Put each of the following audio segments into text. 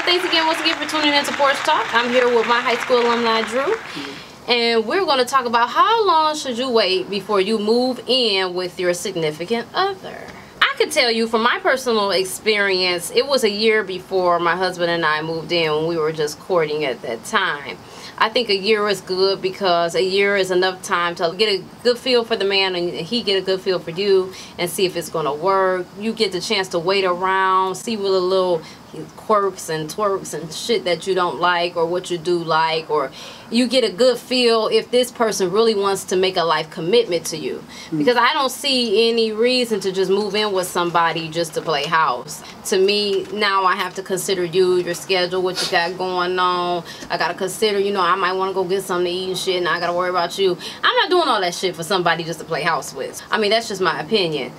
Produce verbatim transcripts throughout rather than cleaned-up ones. everyone. Thanks again once again for tuning in to Porch Talk. I'm here with my high school alumni, Drew. And we're going to talk about how long should you wait before you move in with your significant other. I could tell you from my personal experience, it was a year before my husband and I moved in when we were just courting at that time. I think a year is good because a year is enough time to get a good feel for the man and he get a good feel for you and see if it's going to work. You get the chance to wait around, see what the little quirks and twerks and shit that you don't like or what you do like, or you get a good feel if this person really wants to make a life commitment to you. Because I don't see any reason to just move in with somebody just to play house. To me, now I have to consider you, your schedule, what you got going on. I got to consider, you know, I might want to go get something to eat and shit, and I gotta worry about you. I'm not doing all that shit for somebody just to play house with. I mean, that's just my opinion.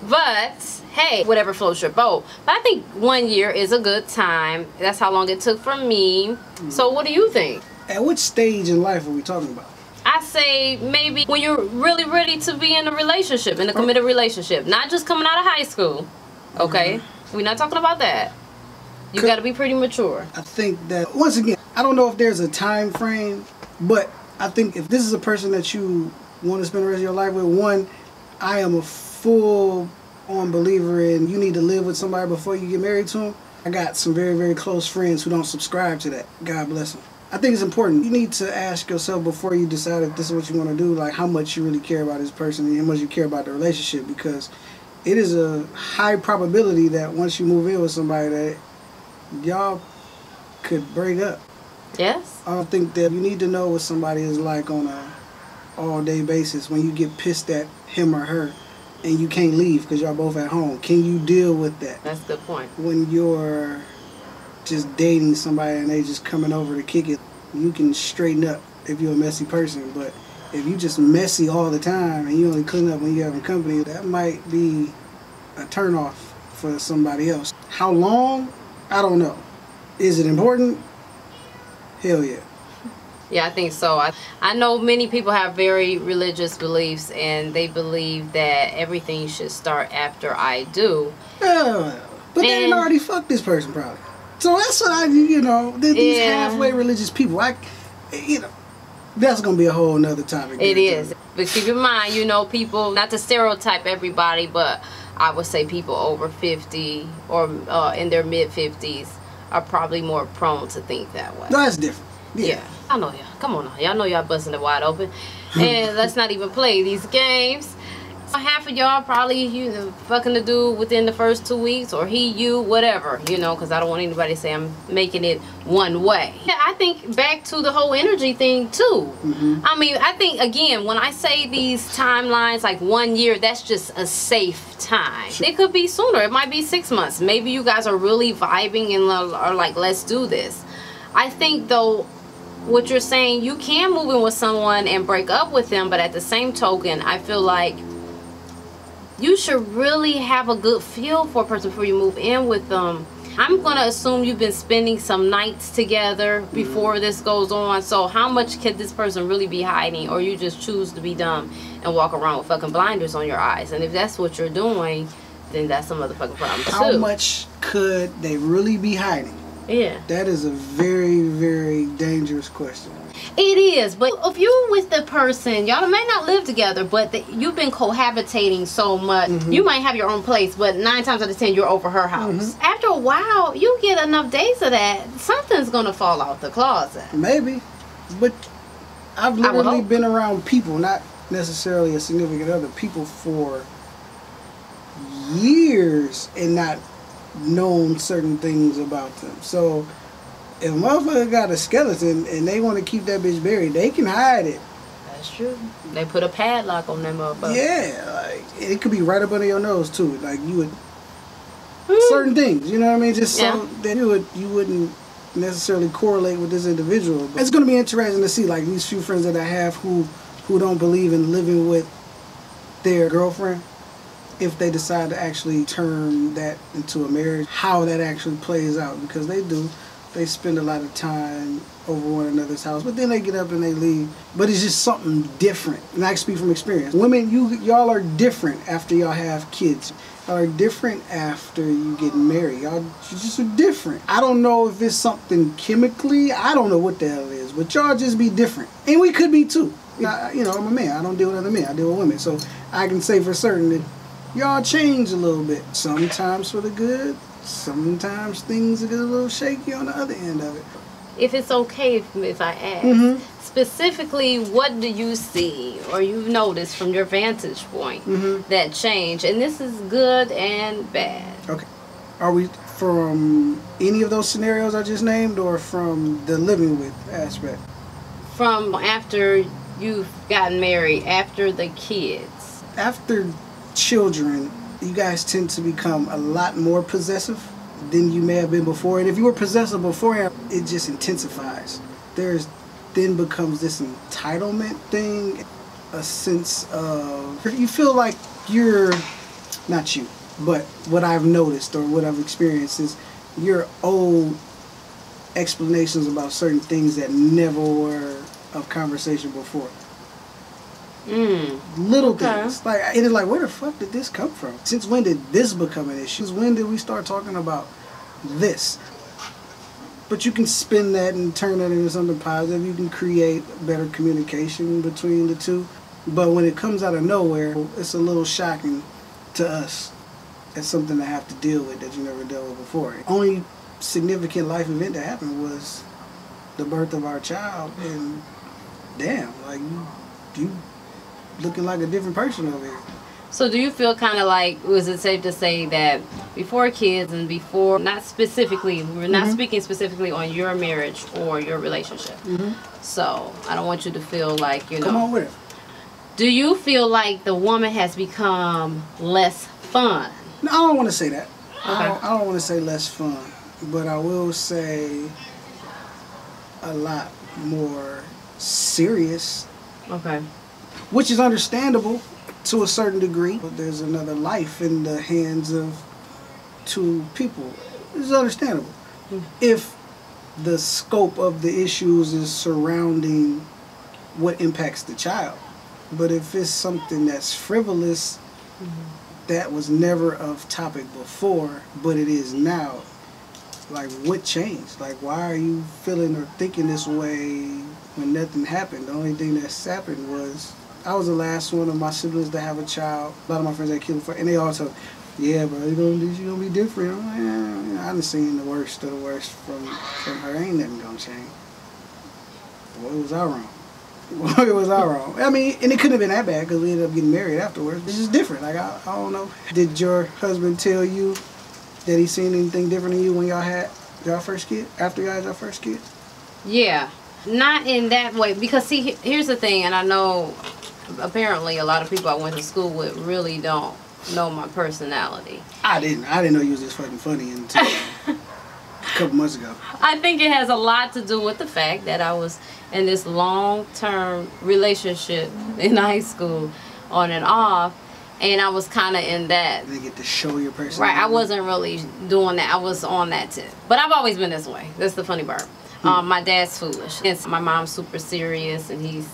But hey, whatever floats your boat. But I think one year is a good time. That's how long it took for me. Mm-hmm. So what do you think? At which stage in life are we talking about? I say maybe when you're really ready to be in a relationship, in a committed relationship, not just coming out of high school. Okay, mm-hmm. We're not talking about that. You got to be pretty mature. I think that, once again, I don't know if there's a time frame, but I think if this is a person that you want to spend the rest of your life with, one, I am a full-on believer in you need to live with somebody before you get married to them. I got some very, very close friends who don't subscribe to that. God bless them. I think it's important. You need to ask yourself before you decide if this is what you want to do, like how much you really care about this person and how much you care about the relationship, because it is a high probability that once you move in with somebody that y'all could break up. Yes. I don't think that you need to know what somebody is like on a all-day basis. When you get pissed at him or her and you can't leave because y'all both at home, can you deal with that? That's the point. When you're just dating somebody and they just coming over to kick it, you can straighten up if you're a messy person. But if you just messy all the time and you only clean up when you're having company, that might be a turnoff for somebody else. How long? I don't know. Is it important? Hell yeah. Yeah, I think so. I, I know many people have very religious beliefs and they believe that everything should start after I do. Yeah, but and they already fucked this person probably. So that's what I, you know, these yeah. halfway religious people, I, you know, that's going to be a whole nother topic. It is. But keep in mind, you know, people, not to stereotype everybody, but I would say people over fifty or uh, in their mid fifties are probably more prone to think that way. No, that's different. Yeah. yeah. I know y'all. Come on now. Y'all know y'all busting it wide open. And let's not even play these games. So half of y'all probably, you know, fucking the dude within the first two weeks or he, you, whatever, you know, because I don't want anybody to say I'm making it one way. Yeah, I think back to the whole energy thing too. Mm-hmm. I mean, I think, again, when I say these timelines, like one year, that's just a safe time. Sure. It could be sooner. It might be six months. Maybe you guys are really vibing and are like, let's do this. I think, though, what you're saying, you can move in with someone and break up with them, but at the same token, I feel like you should really have a good feel for a person before you move in with them. I'm going to assume you've been spending some nights together before mm-hmm. this goes on. So how much can this person really be hiding? Or you just choose to be dumb and walk around with fucking blinders on your eyes. And if that's what you're doing, then that's a motherfucking problem too. How much could they really be hiding? Yeah. That is a very, very dangerous question. It is, but if you're with the person, y'all may not live together, but the, you've been cohabitating so much, mm-hmm. you might have your own place, but nine times out of ten, you're over her house. Mm-hmm. After a while, you get enough days of that, something's going to fall out the closet. Maybe, but I've literally been around people, not necessarily a significant other, people for years and not known certain things about them. So if a motherfucker got a skeleton and they want to keep that bitch buried, they can hide it. That's true. They put a padlock on that motherfucker. Yeah, like it could be right up under your nose too. Like you would mm. certain things, you know what I mean? Just yeah. so that you would you wouldn't necessarily correlate with this individual. But it's gonna be interesting to see, like these few friends that I have who who don't believe in living with their girlfriend, if they decide to actually turn that into a marriage, how that actually plays out, because they do. They spend a lot of time over one another's house, but then they get up and they leave. But it's just something different, and I speak from experience. Women, you y'all are different after y'all have kids. Y'all are different after you get married. Y'all just are different. I don't know if it's something chemically. I don't know what the hell it is, but y'all just be different, and we could be too. I, you know, I'm a man. I don't deal with other men. I deal with women, so I can say for certain that y'all change a little bit. Sometimes for the good. Sometimes things get a little shaky on the other end of it. If it's okay if, if I ask, mm-hmm. specifically, what do you see or you've noticed from your vantage point mm-hmm. that change? And this is good and bad. Okay. Are we from any of those scenarios I just named or from the living with aspect? From after you've gotten married, after the kids. After children, you guys tend to become a lot more possessive than you may have been before. And if you were possessive beforehand, it just intensifies. There's then becomes this entitlement thing, a sense of, you feel like you're, not you, but what I've noticed or what I've experienced is you're owed explanations about certain things that never were of conversation before. Mm. Little okay. things like and it's like, where the fuck did this come from? Since when did this become an issue? Since when did we start talking about this? But you can spin that and turn that into something positive. You can create better communication between the two. But when it comes out of nowhere, it's a little shocking to us. It's something to have to deal with that you never dealt with before. The only significant life event that happened was the birth of our child, and damn, like you. you looking like a different person over here. So do you feel kind of like, was it safe to say that before kids and before, not specifically, we're not mm-hmm. speaking specifically on your marriage or your relationship. Mm-hmm. So I don't want you to feel like, you know. Come on with it. Do you feel like the woman has become less fun? No, I don't want to say that. Okay. I don't, I don't want to say less fun, but I will say a lot more serious. Okay. Which is understandable to a certain degree. But there's another life in the hands of two people. It's understandable. Mm-hmm. If the scope of the issues is surrounding what impacts the child. But if it's something that's frivolous, mm-hmm. that was never of topic before, but it is now, like what changed? Like why are you feeling or thinking this way when nothing happened? The only thing that's happened was I was the last one of my siblings to have a child. A lot of my friends that killed for, and they all told me, yeah, bro, you're gonna, you're gonna be different. I'm like, yeah, yeah. I done seen the worst of the worst from, from her. Ain't nothing gonna change. Boy, was I wrong. Boy, was I wrong. I mean, and it couldn't have been that bad because we ended up getting married afterwards. It's just different. Like, I, I don't know. Did your husband tell you that he seen anything different than you when y'all had y'all first kid? After y'all had your first kid? Yeah. Not in that way. Because, see, here's the thing, and I know apparently a lot of people I went to school with really don't know my personality. I didn't. I didn't know you was just fucking funny until a couple months ago. I think it has a lot to do with the fact that I was in this long-term relationship in high school, on and off, and I was kind of in that. You didn't get to show your personality. Right. I wasn't really doing that. I was on that tip. But I've always been this way. That's the funny part. Um, my dad's foolish. And my mom's super serious, and he's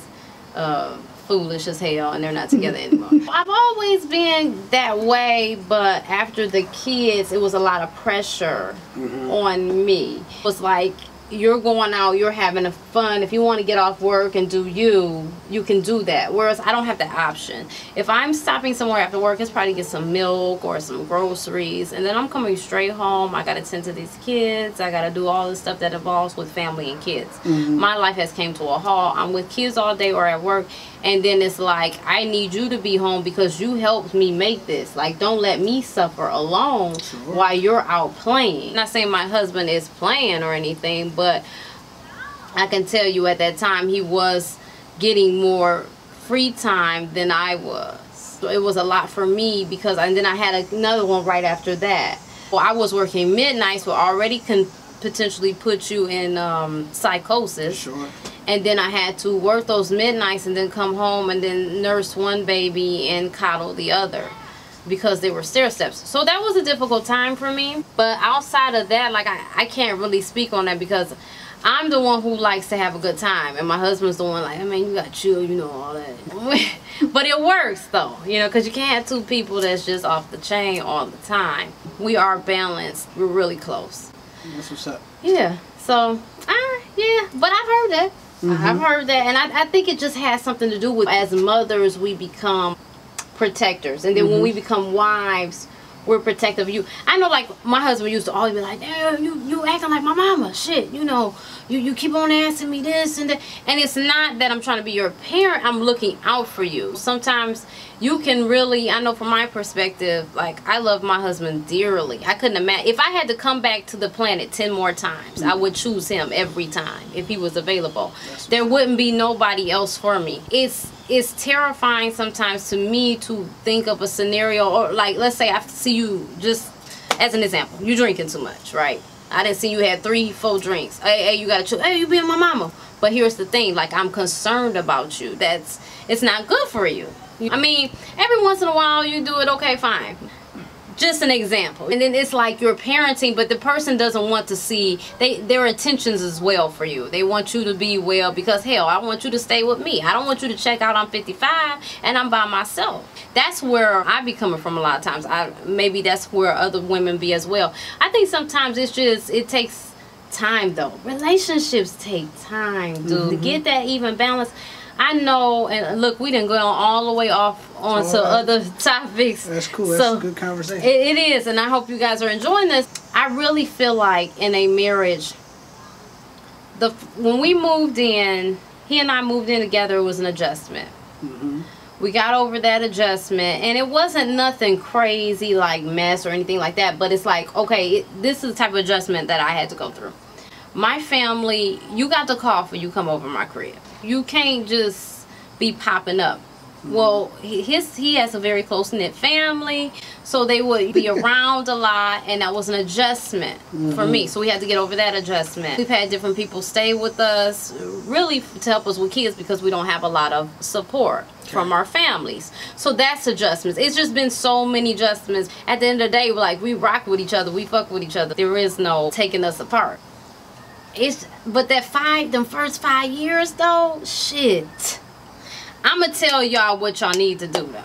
uh, foolish as hell, and they're not together anymore. I've always been that way, but after the kids, it was a lot of pressure mm-hmm. on me. It was like, you're going out, you're having a fun. If you want to get off work and do you, you can do that. Whereas I don't have that option. If I'm stopping somewhere after work, it's probably get some milk or some groceries. And then I'm coming straight home. I got to tend to these kids. I got to do all the stuff that involves with family and kids. Mm-hmm. My life has came to a halt. I'm with kids all day or at work. And then it's like, I need you to be home because you helped me make this. Like, don't let me suffer alone sure. while you're out playing. I'm not saying my husband is playing or anything, but But I can tell you at that time he was getting more free time than I was. So it was a lot for me because, and then I had another one right after that. Well, I was working midnights, so already can potentially put you in um, psychosis. Sure. And then I had to work those midnights and then come home and then nurse one baby and coddle the other. because they were stair steps. So that was a difficult time for me. But outside of that, like, I, I can't really speak on that because I'm the one who likes to have a good time. And my husband's the one like, I mean, you got chill, you know, all that. But it works, though, you know, because you can't have two people that's just off the chain all the time. We are balanced. We're really close. That's what's up. Yeah. So, ah, yeah. But I've heard that. Mm-hmm. I've heard that. And I, I think it just has something to do with, as mothers, we become protectors. And then mm-hmm. when we become wives, we're protective of you. I know, like, my husband used to always be like, damn, you, you acting like my mama. Shit, you know, you, you keep on asking me this and that. And it's not that I'm trying to be your parent. I'm looking out for you. Sometimes you can really, I know from my perspective, like, I love my husband dearly. I couldn't imagine. If I had to come back to the planet ten more times, I would choose him every time if he was available. That's there wouldn't be nobody else for me. It's It's terrifying sometimes to me to think of a scenario, or like, let's say I see you, just as an example, you drinking too much, right? I didn't see you had three, four drinks. Hey, hey, you got to, hey, you being my mama. But here's the thing, like, I'm concerned about you. That's, it's not good for you. I mean, every once in a while you do it, okay, fine. Just an example. And then it's like you're parenting, but the person doesn't want to see they their intentions as well for you. They want you to be well because, hell, I want you to stay with me. I don't want you to check out. I'm fifty-five and I'm by myself. That's where I be coming from a lot of times. I maybe that's where other women be as well. I think sometimes it's just, it takes time, though. Relationships take time, dude. Mm-hmm. To get that even balance. I know, and look, we didn't go all the way off on to other topics. That's cool. That's a good conversation. It, it is, and I hope you guys are enjoying this. I really feel like in a marriage, the when we moved in, he and I moved in together, it was an adjustment. Mm-hmm. We got over that adjustment, and it wasn't nothing crazy like mess or anything like that, but it's like, okay, it, this is the type of adjustment that I had to go through. My family, you got the call for you come over my crib. You can't just be popping up. Well, his he has a very close-knit family, so they would be around a lot, and that was an adjustment mm-hmm. for me. So we had to get over that adjustment. We've had different people stay with us, really to help us with kids because we don't have a lot of support okay. from our families. So that's adjustments. It's just been so many adjustments. At the end of the day, we're like, we rock with each other. We fuck with each other. There is no taking us apart. It's but that five them first five years though, shit, I'ma tell y'all what y'all need to do though.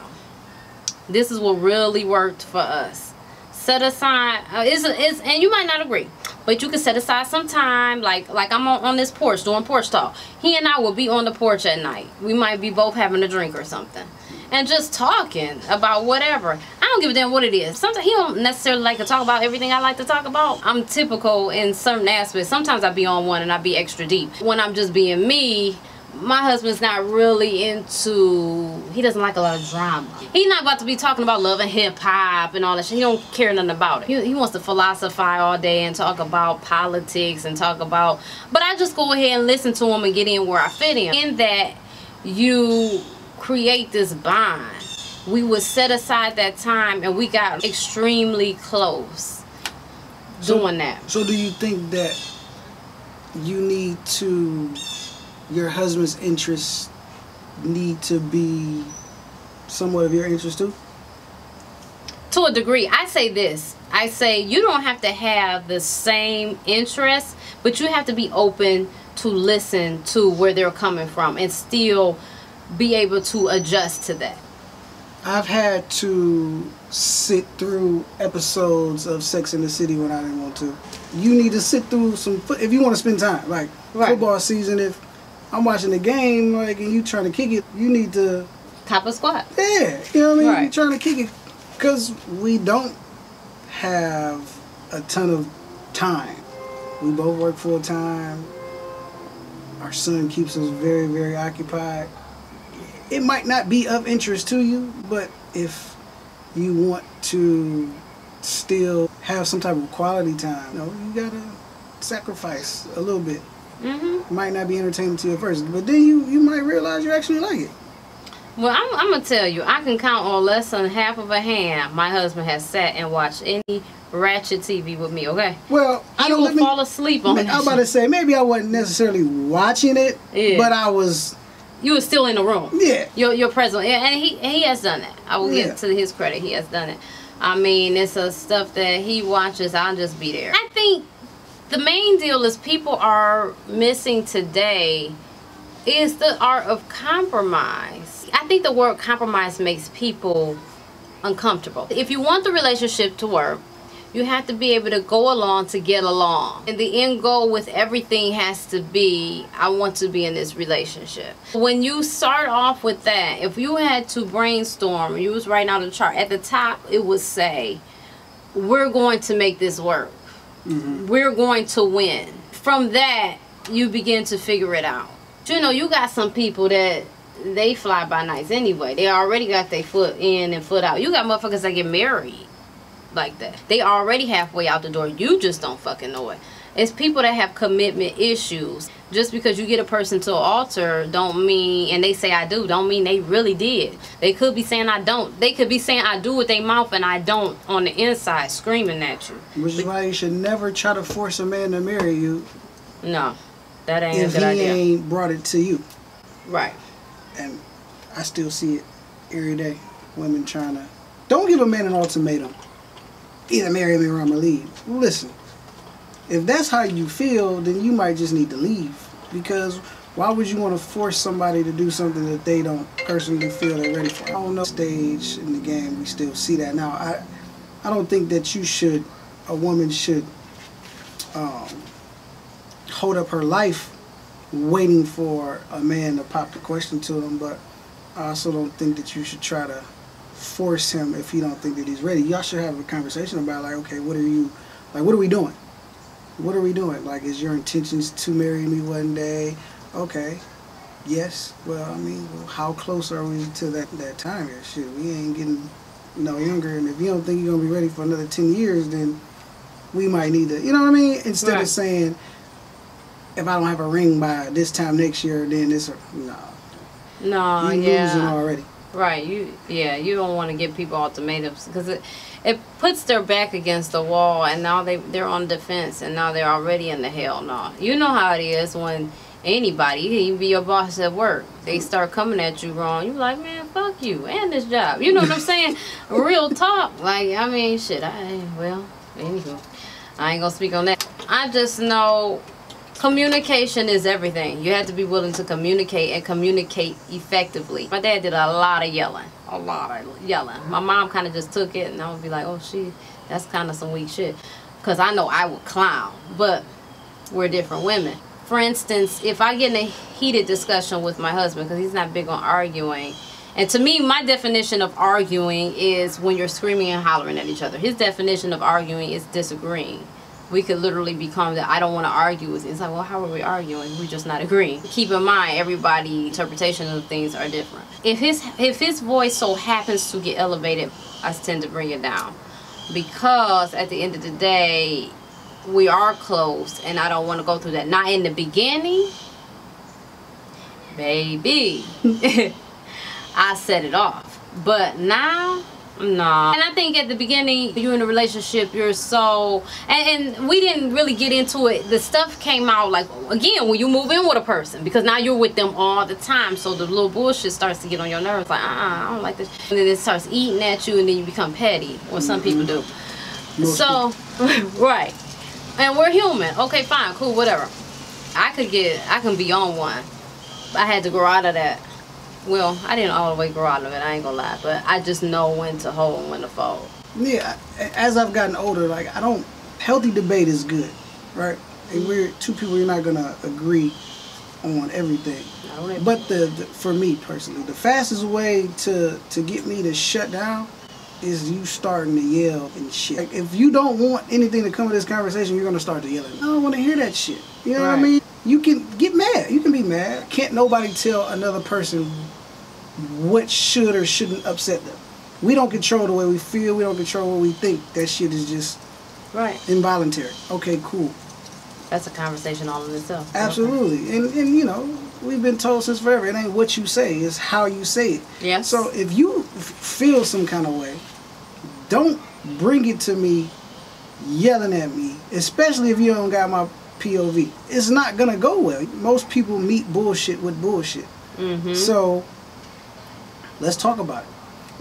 This is what really worked for us. Set aside uh, it's, it's and you might not agree, but you can set aside some time, like like I'm on, on this porch doing porch talk. He and I will be on the porch at night. We might be both having a drink or something and just talking about whatever. I don't give a damn what it is. Sometimes he don't necessarily like to talk about everything I like to talk about. I'm typical in certain aspects. Sometimes I be on one and I be extra deep. When I'm just being me, my husband's not really into, he doesn't like a lot of drama. He's not about to be talking about love and hip hop and all that shit. He don't care nothing about it. He, he wants to philosophize all day and talk about politics and talk about, but I just go ahead and listen to him and get in where I fit in. In that you create this bond. We would set aside that time and we got extremely close doing that. So do you think that you need to, your husband's interests need to be somewhat of your interest too? To a degree. I say this. I say you don't have to have the same interests, but you have to be open to listen to where they're coming from and still be able to adjust to that. I've had to sit through episodes of Sex and the City when I didn't want to. You need to sit through some, if you want to spend time, like right. football season, if I'm watching the game, like, and you trying to kick it, you need to top a squat. Yeah, you know what I mean? Right. You're trying to kick it because we don't have a ton of time. We both work full time. Our son keeps us very, very occupied. It might not be of interest to you, but if you want to still have some type of quality time, you know, you gotta sacrifice a little bit. Mm-hmm. It might not be entertaining to you at first, but then you, you might realize you actually like it. Well, I'm, I'm going to tell you, I can count on less than half of a hand my husband has sat and watched any ratchet T V with me, okay? Well, I don't let me, fall asleep on it. I was about to say, maybe I wasn't necessarily watching it, yeah. but I was you were still in the room. Yeah. Your your presence. Yeah, and he he has done that. I will yeah. give to his credit. He has done it. I mean, it's a stuff that he watches. I'll just be there. I think the main deal is people are missing today is the art of compromise. I think the word compromise makes people uncomfortable. If you want the relationship to work, you have to be able to go along to get along. And the end goal with everything has to be, I want to be in this relationship. When you start off with that, if you had to brainstorm, you was writing out a chart, at the top it would say, we're going to make this work. Mm-hmm. We're going to win. From that, you begin to figure it out. You know, you got some people that they fly by nights anyway. They already got their foot in and foot out. You got motherfuckers that get married like that. They already halfway out the door. You just don't fucking know it. It's people that have commitment issues. Just because you get a person to an altar don't mean, and they say I do, don't mean they really did. They could be saying I don't. They could be saying I do with their mouth and I don't on the inside screaming at you. Which is why you should never try to force a man to marry you. No, that ain't a good idea. If he ain't brought it to you. Right. And I still see it every day. Women trying to, don't give a man an ultimatum. Either marry me or I'm gonna leave. Listen, if that's how you feel, then you might just need to leave. Because why would you want to force somebody to do something that they don't personally feel they're ready for? I don't know. Stage in the game, we still see that now. I, I don't think that you should, a woman should, um, hold up her life waiting for a man to pop the question to him. But I also don't think that you should try to force him if you don't think that he's ready. Y'all should have a conversation about like, okay, what are you, like, what are we doing? What are we doing? Like, is your intentions to marry me one day? Okay, yes. Well, I mean, well, how close are we to that that time here? Shit, we ain't getting no younger. And if you don't think you're gonna be ready for another ten years, then we might need to. You know what I mean? Instead right. of saying, if I don't have a ring by this time next year, then this. No. No. You yeah. losing already. Right, you yeah, you don't want to give people ultimatums because it it puts their back against the wall, and now they they're on defense, and now they're already in the hell no. You know how it is when anybody, you can even be your boss at work, they start coming at you wrong. You like, man, fuck you and this job. You know what I'm saying? Real talk. Like, I mean, shit. I well, anywho, I ain't gonna speak on that. I just know. Communication is everything. You have to be willing to communicate and communicate effectively. My dad did a lot of yelling. A lot of yelling. My mom kind of just took it and I would be like, oh, she, that's kind of some weak shit. Because I know I would clown, but we're different women. For instance, if I get in a heated discussion with my husband, because he's not big on arguing, and to me, my definition of arguing is when you're screaming and hollering at each other. His definition of arguing is disagreeing. We could literally become that I don't want to argue with. It's like, well, how are we arguing? We're just not agreeing. Keep in mind, everybody's interpretation of things are different. If his if his voice so happens to get elevated, I tend to bring it down. Because at the end of the day, we are close, and I don't want to go through that. Not in the beginning, baby. I set it off. But now... No. And I think at the beginning, you're in a relationship, you're so... And, and we didn't really get into it. The stuff came out, like, again, when you move in with a person. Because now you're with them all the time. So the little bullshit starts to get on your nerves. Like, uh-uh, I don't like this. And then it starts eating at you, and then you become petty. Or some mm-hmm. people do. Most so, right. And we're human. Okay, fine, cool, whatever. I could get... I can be on one. I had to grow out of that. Well, I didn't all the way grow out of it, I ain't gonna lie, but I just know when to hold and when to fold. Yeah, as I've gotten older, like, I don't, healthy debate is good, right? And we're two people, you're not gonna agree on everything. Really. But the, the, for me personally, the fastest way to, to get me to shut down is you starting to yell and shit. Like, if you don't want anything to come to this conversation, you're gonna start to yell at me. I don't wanna hear that shit, you know right. what I mean? You can get mad. You can be mad. Can't nobody tell another person what should or shouldn't upset them. We don't control the way we feel. We don't control what we think. That shit is just right. involuntary. Okay, cool. That's a conversation all in itself. Absolutely. Okay. And, and, you know, we've been told since forever, it ain't what you say. It's how you say it. Yeah. So if you feel some kind of way, don't bring it to me yelling at me, especially if you don't got my... P O V. It's not gonna go well. Most people meet bullshit with bullshit. Mm-hmm. So let's talk about it.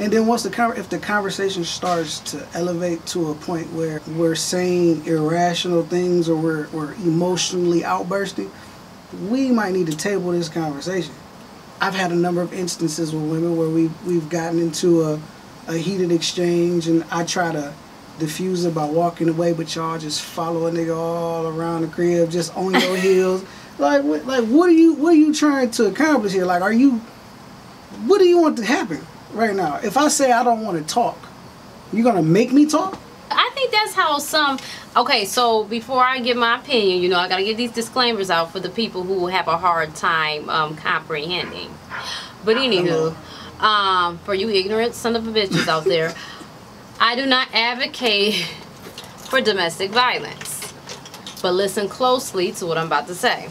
And then once the if the conversation starts to elevate to a point where we're saying irrational things or we're, we're emotionally outbursting, we might need to table this conversation. I've had a number of instances with women where we've, we've gotten into a, a heated exchange and I try to diffuse it by walking away, but y'all just follow a nigga all around the crib, just on your heels. Like, what, like what, are you, what are you trying to accomplish here? Like, are you, what do you want to happen? Right now, if I say I don't want to talk, you're gonna make me talk? I think that's how some... Okay, so before I give my opinion, you know, I gotta get these disclaimers out for the people who have a hard time um, comprehending. But anywho, um, for you ignorant son of a bitches out there, I do not advocate for domestic violence. But listen closely to what I'm about to say.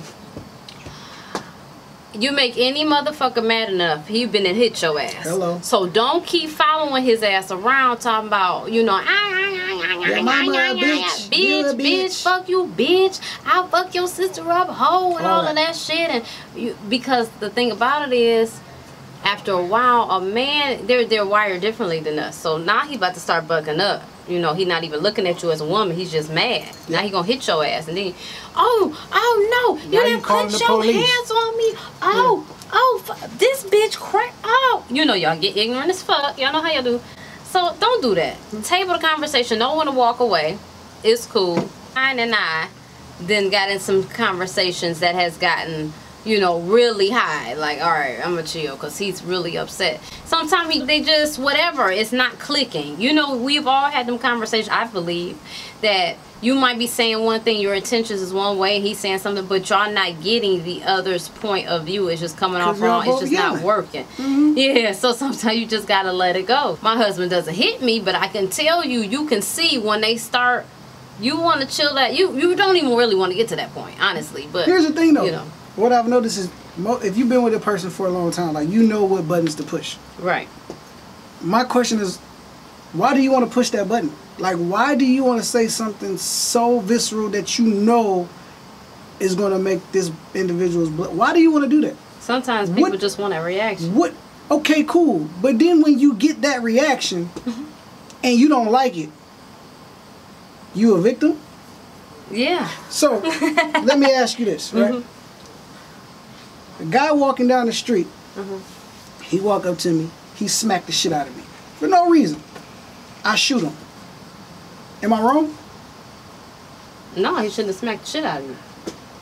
You make any motherfucker mad enough, he been and hit your ass. Hello. So don't keep following his ass around talking about, you know, ah, ah, ah, mama, ah, bitch, bitch, bitch, bitch, fuck you, bitch. I'll fuck your sister up, hoe, and all, all right. of that shit. And you, because the thing about it is, after a while, a man, they're, they're wired differently than us. So now he about to start bucking up. You know, he's not even looking at you as a woman. He's just mad. Now he gonna hit your ass, and then, oh, oh no, you now didn't you put your police. hands on me. Oh, yeah. oh, fuck. This bitch crack. Oh, you know y'all get ignorant as fuck. Y'all know how y'all do. So don't do that. Mm-hmm. Table the conversation. Don't want to walk away. It's cool. I and I then got in some conversations that has gotten, you know, really high. Like, all right, I'm gonna chill because he's really upset. Sometimes he, they just, whatever, it's not clicking. You know, we've all had them conversations, I believe, that you might be saying one thing, your intentions is one way, he's saying something, but y'all not getting the other's point of view. It's just coming off wrong. It's just not working. Mm-hmm. Yeah, so sometimes you just gotta let it go. My husband doesn't hit me, but I can tell you, you can see when they start, you want to chill out. You, you don't even really want to get to that point, honestly. But here's the thing, though. You know, what I've noticed is, if you've been with a person for a long time, like, you know what buttons to push. Right. My question is, why do you want to push that button? Like, why do you want to say something so visceral that you know is going to make this individual's blood? Why do you want to do that? Sometimes people what, just want that reaction. What? Okay, cool. But then when you get that reaction and you don't like it, you a victim? Yeah. So, let me ask you this, right? Mm-hmm. A guy walking down the street, mm-hmm. he walked up to me, he smacked the shit out of me. For no reason. I shoot him. Am I wrong? No, he shouldn't have smacked the shit out of me.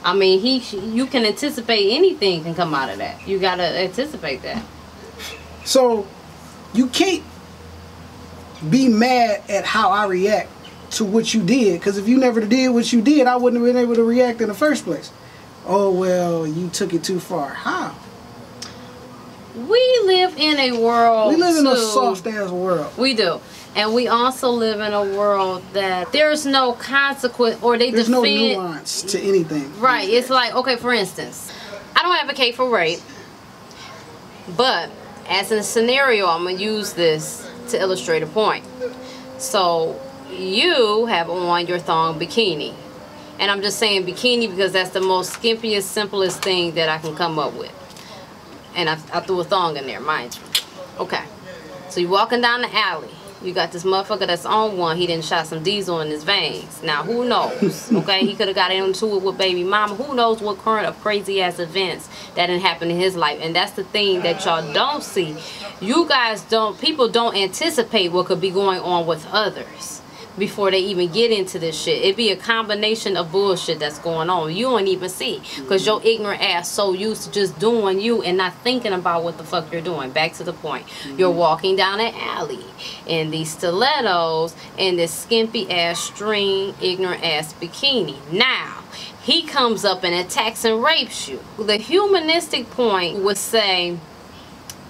I mean, he, you can anticipate anything can come out of that. You gotta anticipate that. So, you can't be mad at how I react to what you did, because if you never did what you did, I wouldn't have been able to react in the first place. Oh, well, you took it too far. How? We live in a world... We live in too. a soft-ass world. We do. And we also live in a world that there's no consequence, or they there's defend... There's no nuance to anything. Right. It's like, okay, for instance, I don't advocate for rape, but as a scenario, I'm going to use this to illustrate a point. So, you have on your thong bikini. And I'm just saying bikini because that's the most skimpiest, simplest thing that I can come up with. And I, I threw a thong in there, mind you. Okay. So you're walking down the alley. You got this motherfucker that's on one. He didn't shot some diesel in his veins. Now, who knows? Okay? He could have got into it with baby mama. Who knows what current of crazy-ass events that didn't happen in his life. And that's the thing that y'all don't see. You guys don't, people don't anticipate what could be going on with others before they even get into this shit. It be a combination of bullshit that's going on. You don't even see. Because your ignorant ass so used to just doing you and not thinking about what the fuck you're doing. Back to the point. Mm-hmm. You're walking down an alley in these stilettos and this skimpy ass string, ignorant ass bikini. Now, he comes up and attacks and rapes you. The humanistic point would say,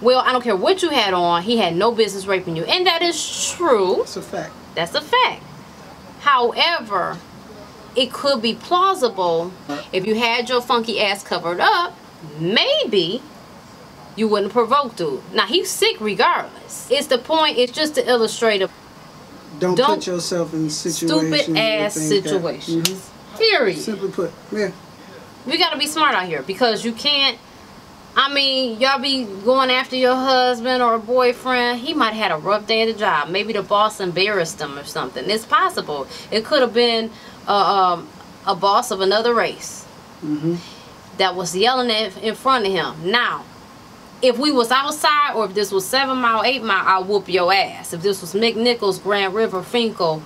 well, I don't care what you had on, he had no business raping you. And that is true. It's a fact. That's a fact. However, it could be plausible if you had your funky ass covered up, maybe you wouldn't provoke dude. Now, he's sick regardless. It's the point, it's just to illustrate a don't, don't put yourself in situations. Stupid ass situations. Mm-hmm. Period. Simply put, yeah. We gotta be smart out here because you can't I mean, y'all be going after your husband or a boyfriend. He might have had a rough day at the job. Maybe the boss embarrassed him or something. It's possible. It could have been a, um, a boss of another race mm-hmm. that was yelling at, in front of him. Now, if we was outside or if this was Seven Mile, Eight Mile, I'll whoop your ass. If this was McNichols, Grand River, Finkel,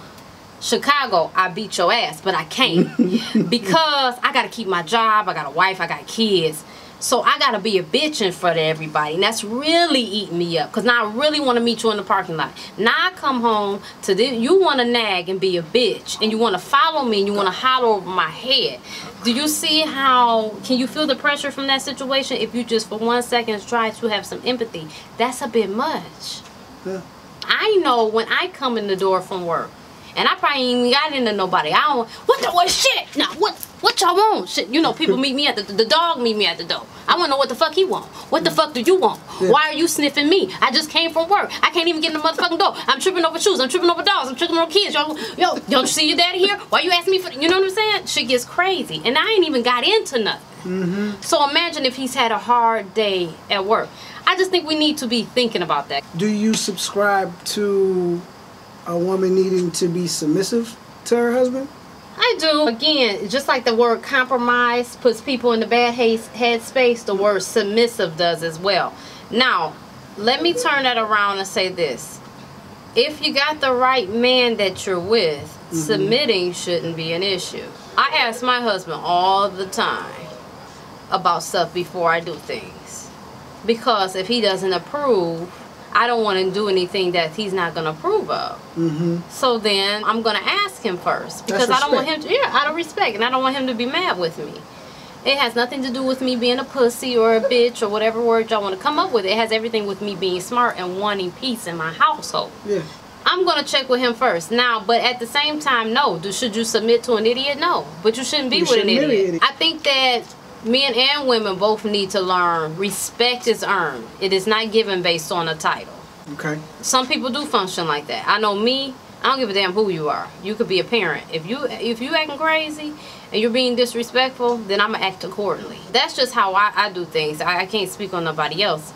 Chicago, I beat your ass. But I can't because I got to keep my job. I got a wife. I got kids. So I gotta be a bitch in front of everybody, and that's really eating me up. Cause now I really want to meet you in the parking lot. Now I come home to this, you want to nag and be a bitch, and you want to follow me, and you want to holler over my head. Do you see how? Can you feel the pressure from that situation? If you just for one second try to have some empathy, that's a bit much. Yeah. I know when I come in the door from work, and I probably ain't even got into nobody. I don't. What the what shit? Now what? What y'all want? Shit, you know, people meet me at the, the dog meet me at the door. I want to know what the fuck he want. What the fuck do you want? Yeah. Why are you sniffing me? I just came from work. I can't even get in the motherfucking door. I'm tripping over shoes. I'm tripping over dogs. I'm tripping over kids. Yo, yo, don't you see your daddy here? Why you asking me for, you know what I'm saying? Shit gets crazy. And I ain't even got into nothing. Mm-hmm. So imagine if he's had a hard day at work. I just think we need to be thinking about that. Do you subscribe to a woman needing to be submissive to her husband? I do. Again, just like the word compromise puts people in the bad headspace, the word submissive does as well. Now, let me turn that around and say this. If you got the right man that you're with, mm-hmm. submitting shouldn't be an issue. I ask my husband all the time about stuff before I do things. Because if he doesn't approve, I don't want to do anything that he's not going to approve of. Mm-hmm. So then I'm going to ask him first. Because I don't want him to, yeah, out of respect. And I don't want him to be mad with me. It has nothing to do with me being a pussy or a bitch or whatever word y'all want to come up with. It has everything with me being smart and wanting peace in my household. Yeah. I'm going to check with him first. Now, but at the same time, no. Do, should you submit to an idiot? No. But you shouldn't be you with shouldn't an idiot. Be an idiot. I think that men and women both need to learn respect is earned. It is not given based on a title. Okay. Some people do function like that. I know me, I don't give a damn who you are. You could be a parent. If you if you acting crazy and you're being disrespectful, then I'm going to act accordingly. That's just how I, I do things. I, I can't speak on nobody else.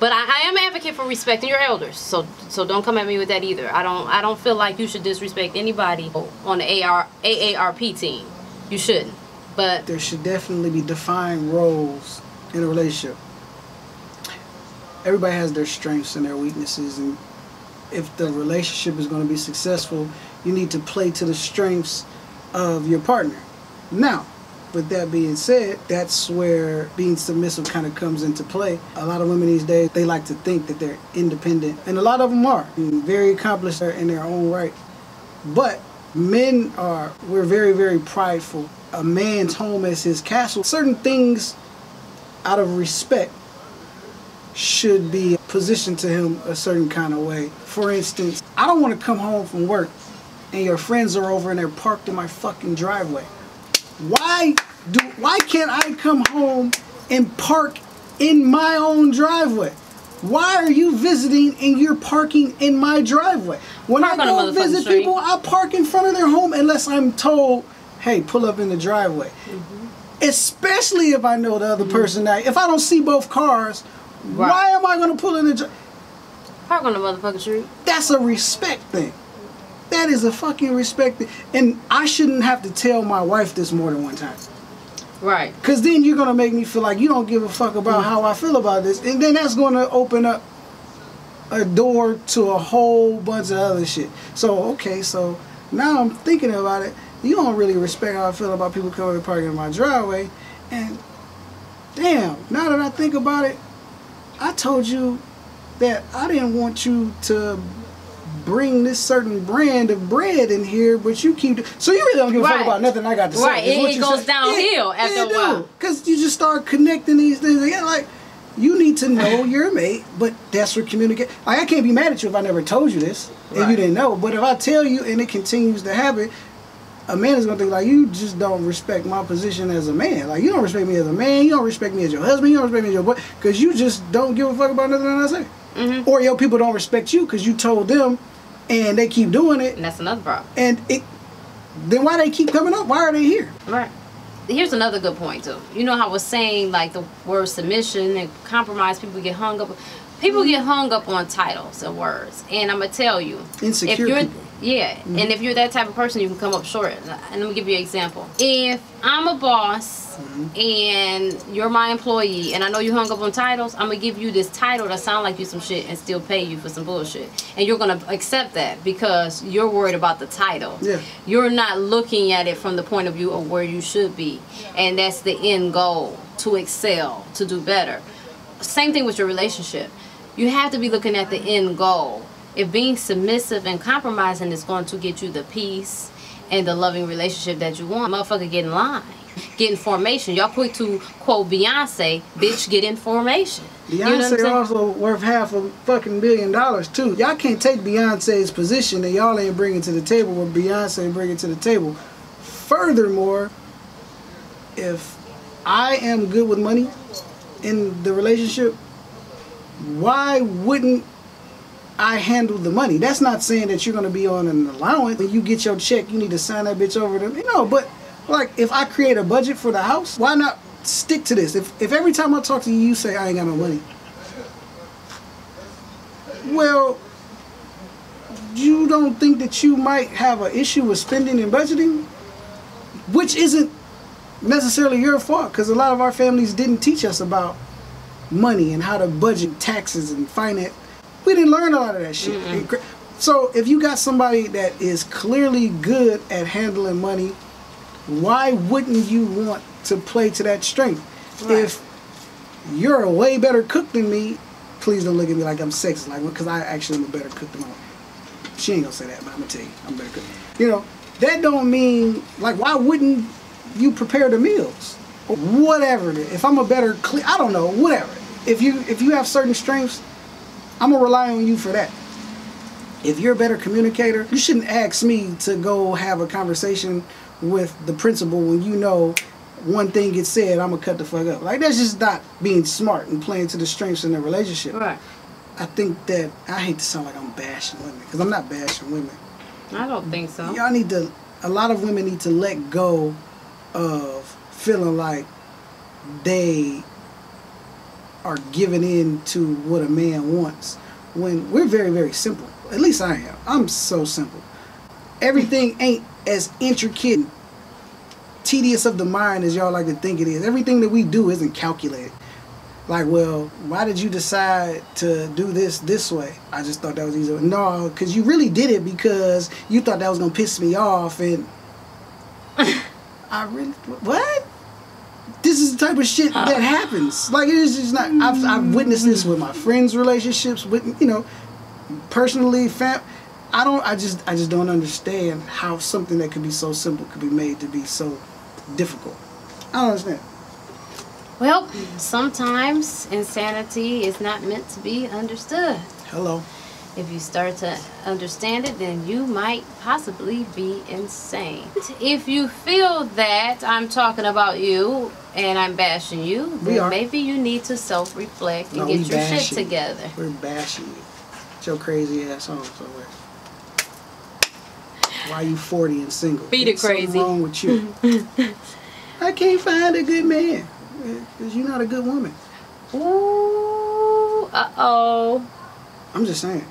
But I, I am an advocate for respecting your elders. So so don't come at me with that either. I don't I don't feel like you should disrespect anybody on the A A R P team. You shouldn't. But there should definitely be defined roles in a relationship. Everybody has their strengths and their weaknesses, and if the relationship is going to be successful, you need to play to the strengths of your partner. Now, with that being said, that's where being submissive kind of comes into play. A lot of women these days, they like to think that they're independent, and a lot of them are very accomplished in their own right. But men are, we're very, very prideful. A man's home is his castle. Certain things, out of respect, should be positioned to him a certain kind of way. For instance, I don't want to come home from work and your friends are over and they're parked in my fucking driveway. Why do why can't I come home and park in my own driveway? Why are you visiting and you're parking in my driveway? When I go visit people, I park in front of their home unless I'm told, hey, pull up in the driveway. Mm-hmm. Especially if I know the other mm-hmm. person. Now, if I don't see both cars, right. Why am I going to pull in the driveway? Park on the motherfucking street. That's a respect thing. That is a fucking respect thing. And I shouldn't have to tell my wife this more than one time. Right. Because then you're going to make me feel like you don't give a fuck about how I feel about this. And then that's going to open up a door to a whole bunch of other shit. So, okay, so now I'm thinking about it. You don't really respect how I feel about people coming and parking in my driveway. And damn, now that I think about it, I told you that I didn't want you to bring this certain brand of bread in here, but you keep it. So you really don't give a right. fuck about nothing I got to say. Right, it, it goes say. downhill yeah, after a while. Because you just start connecting these things again. Like, you need to know your mate, but that's what communicate. Like, I can't be mad at you if I never told you this right. and you didn't know. But if I tell you and it continues to happen, a man is going to think, like, you just don't respect my position as a man. Like, you don't respect me as a man. You don't respect me as your husband. You don't respect me as your boy. Because you just don't give a fuck about nothing I say. Mm-hmm. Or your people don't respect you because you told them and they keep doing it. And that's another problem. And it, then why they keep coming up? Why are they here? Right. here's another good point too. You know how I was saying, like, the word submission and compromise, people get hung up. People get hung up on titles and words. And I'm going to tell you. Insecure if you're, people. Yeah. Mm-hmm. And if you're that type of person, you can come up short. And let me give you an example. If I'm a boss mm-hmm. and you're my employee and I know you hung up on titles, I'm going to give you this title that sounds like you some shit and still pay you for some bullshit. And you're going to accept that because you're worried about the title. Yeah. You're not looking at it from the point of view of where you should be. And that's the end goal, to excel, to do better. Same thing with your relationship. You have to be looking at the end goal. If being submissive and compromising is going to get you the peace and the loving relationship that you want, motherfucker, get in line. Get in formation. Y'all quick to quote Beyonce, bitch, get in formation. Beyonce, you know what I'm also worth half a fucking billion dollars too. Y'all can't take Beyonce's position and y'all ain't bringing to the table what Beyonce bringing to the table. Furthermore, if I am good with money in the relationship, why wouldn't I handle the money? That's not saying that you're going to be on an allowance. When you get your check, you need to sign that bitch over to me. No, but like, if I create a budget for the house, why not stick to this? If, if every time I talk to you, you say, I ain't got no money. Well, you don't think that you might have an issue with spending and budgeting? Which isn't necessarily your fault, because a lot of our families didn't teach us about money and how to budget, taxes and finance. We didn't learn a lot of that shit. Mm-mm. So if you got somebody that is clearly good at handling money, why wouldn't you want to play to that strength? Right. If you're a way better cook than me, please don't look at me like I'm sexist, like, because I actually am a better cook than my wife. She ain't gonna say that, but I'm gonna tell you, I'm a better cook. You know, that don't mean, like, why wouldn't you prepare the meals? Whatever it is. If I'm a better clean, I don't know, whatever. If you if you have certain strengths, I'm gonna rely on you for that. If you're a better communicator, you shouldn't ask me to go have a conversation with the principal when you know one thing gets said, I'm gonna cut the fuck up. Like, that's just not being smart and playing to the strengths in the relationship. Right. I think that, I hate to sound like I'm bashing women, because I'm not bashing women. I don't think so. Y'all need to, a lot of women need to let go of feeling like they are giving in to what a man wants, when we're very, very simple. At least I am. I'm so simple. Everything ain't as intricate and tedious of the mind as y'all like to think it is. Everything that we do isn't calculated. Like, well, why did you decide to do this this way? I just thought that was easier. No, because you really did it because you thought that was going to piss me off. And I really, what? This is the type of shit that happens. Like, it is just not. I've, I've witnessed this with my friends' relationships, with, you know, personally, fam. I don't. I just. I just don't understand how something that could be so simple could be made to be so difficult. I don't understand. Well, sometimes insanity is not meant to be understood. Hello. If you start to understand it, then you might possibly be insane. If you feel that I'm talking about you and I'm bashing you, we then are. Maybe you need to self-reflect and no, get your shit together. You. We're bashing you. It's your crazy ass home somewhere. Why are you forty and single? Be the crazy. What's wrong with you? I can't find a good man. Because you're not a good woman. Ooh, uh-oh. I'm just saying.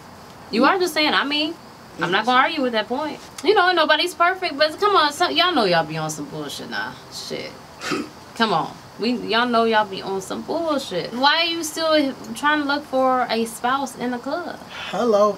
You are just saying. I mean, I'm not gonna argue with that point. You know, nobody's perfect, but come on, y'all know y'all be on some bullshit now. Shit, come on, we y'all know y'all be on some bullshit. Why are you still trying to look for a spouse in the club? Hello.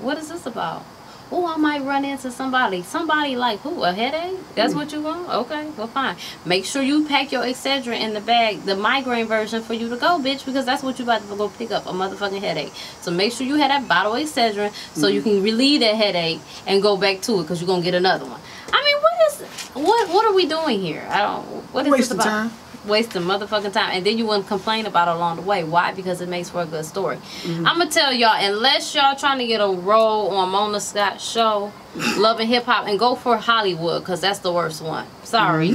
What is this about? Oh, I might run into somebody. Somebody like who? A headache? That's mm. what you want? Okay, well, fine. Make sure you pack your Excedrin in the bag, the migraine version, for you to go, bitch, because that's what you about to go pick up, a motherfucking headache. So make sure you have that bottle of Excedrin so mm. you can relieve that headache and go back to it, because you're going to get another one. I mean, what is, what What are we doing here? I don't, what is Waste this about? Time. Wasting motherfucking time, and then you wouldn't complain about it along the way. Why? Because it makes for a good story. Mm-hmm. I'm gonna tell y'all, unless y'all trying to get a role on Mona Scott's show, Love and Hip Hop, and go for Hollywood, because that's the worst one. Sorry.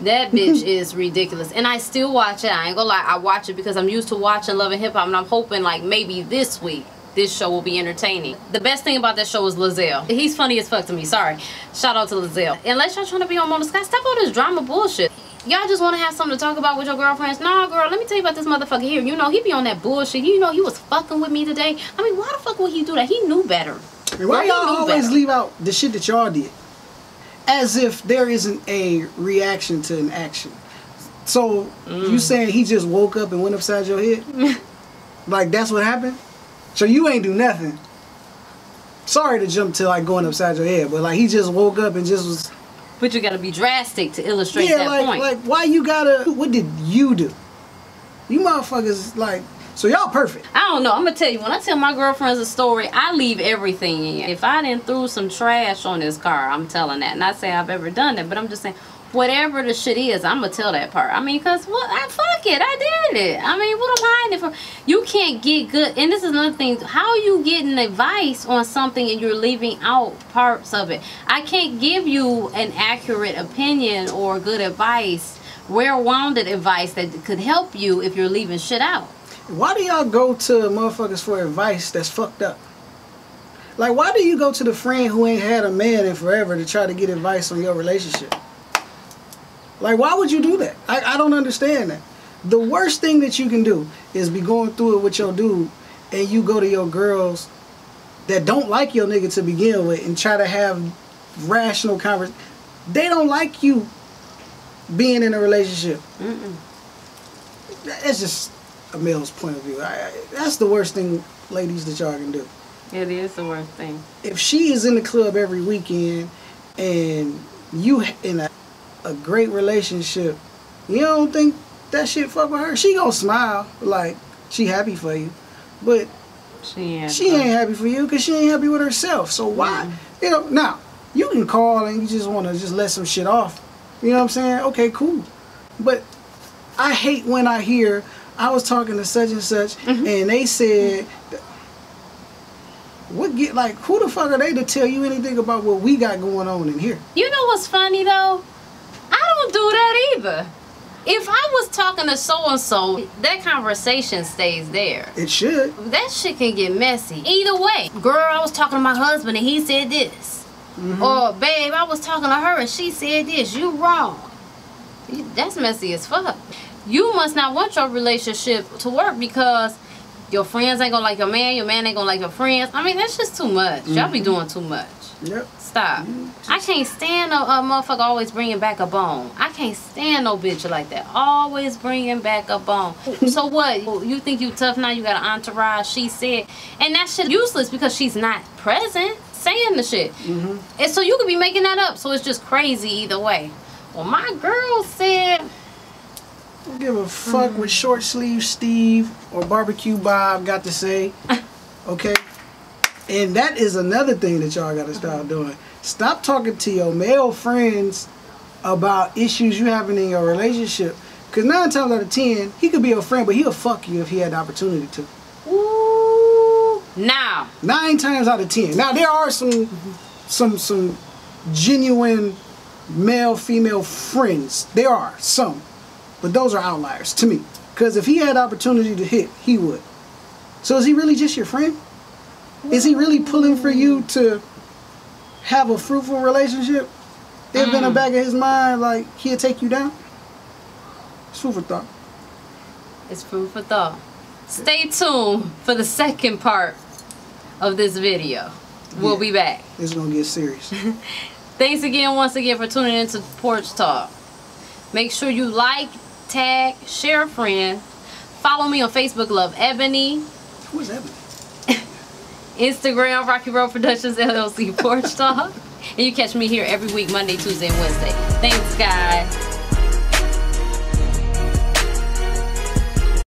That bitch is ridiculous. And I still watch it. I ain't gonna lie. I watch it because I'm used to watching Love and Hip Hop, and I'm hoping, like, maybe this week this show will be entertaining. The best thing about that show is Lizelle. He's funny as fuck to me. Sorry. Shout out to Lizelle. Unless y'all trying to be on Mona Scott, step on this drama bullshit. y'all just want to have something to talk about with your girlfriends. Nah, girl, let me tell you about this motherfucker here. You know, he be on that bullshit. You know, he was fucking with me today. I mean, why the fuck would he do that? He knew better. Why y'all always better? leave out the shit that y'all did? As if there isn't a reaction to an action. So, mm. you saying he just woke up and went upside your head? Like, that's what happened? So you ain't do nothing. Sorry to jump to, like, going upside your head, but, like, he just woke up and just was... But you gotta be drastic to illustrate yeah, that like, point. Yeah, like, why you gotta... What did you do? You motherfuckers, like... So y'all perfect. I don't know. I'm going to tell you, when I tell my girlfriends a story, I leave everything in. If I didn't throw some trash on this car, I'm telling that. Not saying I've ever done that, but I'm just saying, whatever the shit is, I'm going to tell that part. I mean, because, well, I, fuck it. I did it. I mean, what am I hiding it for? You can't get good. And this is another thing. How are you getting advice on something and you're leaving out parts of it? I can't give you an accurate opinion or good advice, well-rounded advice that could help you if you're leaving shit out. Why do y'all go to motherfuckers for advice that's fucked up? Like, why do you go to the friend who ain't had a man in forever to try to get advice on your relationship? Like, why would you do that? I, I don't understand that. The worst thing that you can do is be going through it with your dude and you go to your girls that don't like your nigga to begin with and try to have rational conversations. They don't like you being in a relationship. Mm-mm. It's just... a male's point of view. I, I, that's the worst thing, ladies, that y'all can do. It is the worst thing. If she is in the club every weekend and you in a, a great relationship, you don't think that shit fuck with her? She gonna smile like she happy for you, but she ain't, she ain't happy for you because she ain't happy with herself. So why? Mm-hmm. You know, now, you can call and you just want to just let some shit off. You know what I'm saying? Okay, cool. But I hate when I hear... I was talking to such and such, mm-hmm. and they said, "What get like? Who the fuck are they to tell you anything about what we got going on in here?" You know what's funny though? I don't do that either. If I was talking to so and so, that conversation stays there. It should. That shit can get messy either way. Girl, I was talking to my husband and he said this, mm-hmm. or babe, I was talking to her and she said this. You wrong. That's messy as fuck. You must not want your relationship to work because your friends ain't gonna like your man, your man ain't gonna like your friends. I mean, that's just too much. Mm-hmm. Y'all be doing too much. Yep. Stop. Mm-hmm. I can't stand no uh, motherfucker always bringing back a bone. I can't stand no bitch like that. Always bringing back a bone. So what? You think you tough now? You got an entourage? She said, and that shit useless because she's not present saying the shit. Mm-hmm. And so you could be making that up. So it's just crazy either way. Well, my girl said. Don't give a fuck mm. what Short Sleeve Steve or Barbecue Bob got to say, okay? And that is another thing that y'all gotta start doing. Stop talking to your male friends about issues you having in your relationship. Cause nine times out of ten, he could be your friend, but he'll fuck you if he had the opportunity to. Ooh, now. Nine times out of ten. Now there are some, some, some genuine male-female friends. There are some. But those are outliers to me. Because if he had opportunity to hit, he would. So is he really just your friend? Is he really pulling for you to have a fruitful relationship? If mm. in the back of his mind, like, he'll take you down? It's food for thought. It's food for thought. Stay tuned for the second part of this video. We'll yeah. be back. It's going to get serious. Thanks again, once again, for tuning in to Porch Talk. Make sure you like, tag, share a friend. Follow me on Facebook, Love Ebony. Who is Ebony? Instagram, Rocky Road Productions L L C, Porch Talk. And you catch me here every week, Monday, Tuesday, and Wednesday. Thanks, guys.